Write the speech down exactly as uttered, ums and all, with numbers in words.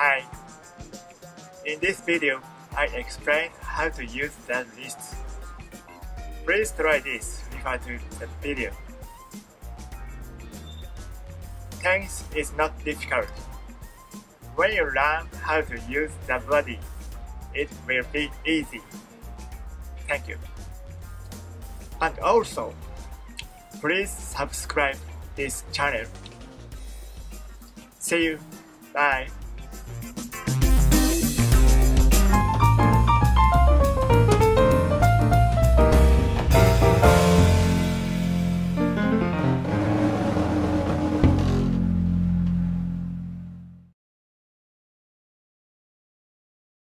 Hi! In this video, I explained how to use that list. Please try this, refer to the video. Thanks is not difficult. When you learn how to use the body, it will be easy. Thank you. And also, please subscribe this channel. See you. Bye.